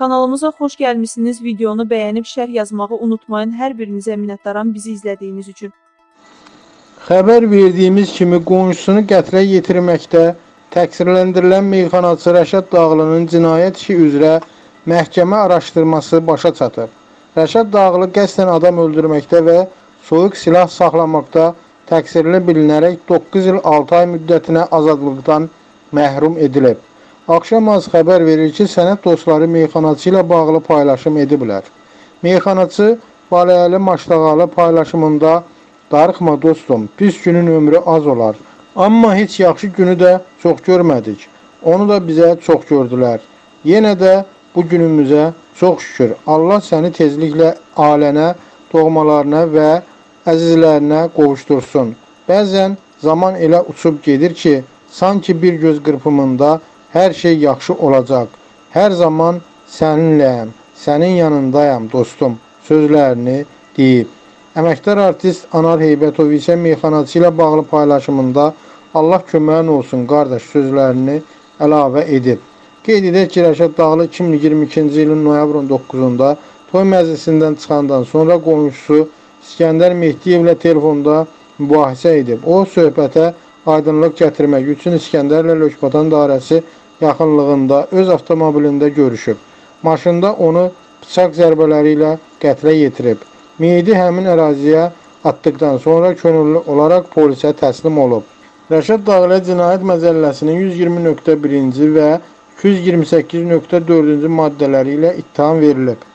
Kanalımıza xoş gəlmisiniz. Videonu bəyənib şərh yazmağı unutmayın. Hər birinizə minnətdaram bizi izlədiyiniz üçün. Xəbər verdiyimiz kimi qonşusunu qətrə yetirməkdə təqsirləndirilən meyxanaçı Rəşad Dağlının cinayət işi üzrə məhkəmə araşdırması başa çatır. Rəşad Dağlı qəsdən adam öldürməkdə və soyuq silah saxlamaqda təqsirli bilinərək 9 il 6 ay müddətinə azadlıqdan məhrum edilib. Akşam az xəbər verir ki, sənət dostları meyxanaçı ilə bağlı paylaşım ediblər. Meyxanaçı Baləyəli Maştağalı paylaşımında "Darıxma dostum, pis günün ömrü az olar. Amma heç yaxşı günü də çox görmədik. Onu da bizə çox gördülər. Yenə də bu günümüzə çox şükür. Allah səni tezliklə alənə, doğmalarına və əzizlərinə qovuşdursun. Bəzən zaman elə uçub gedir ki, sanki bir göz qırpımında hər şey yaxşı olacaq. Hər zaman səninləyəm, sənin yanındayam dostum" sözlərini deyib. Əməkdar artist Anar Heybətov isə meyxanaçı ilə bağlı paylaşımında "Allah köməyin olsun qardaş" sözlərini əlavə edib. Qeyd edək ki, Rəşad Dağlı 2022-ci ilin noyabrın 9-da Toy Məclisindən çıxandan sonra qonşusu İskender Mehdiyev ilə telefonda mübahisə edib. O, söhbətə aydınlıq gətirmək üçün İskenderlə Lökbatan dairəsi yaxınlığında öz avtomobilində görüşüb. Maşında onu bıçaq zərbələri ilə qətlə yetirib. Meyidi həmin əraziyə atdıqdan sonra könüllü olaraq polisə təslim olub. Rəşad Dağlı Cinayət Məcəlləsinin 120.1-ci və 228.4-cü maddələri ilə ittiham verilib.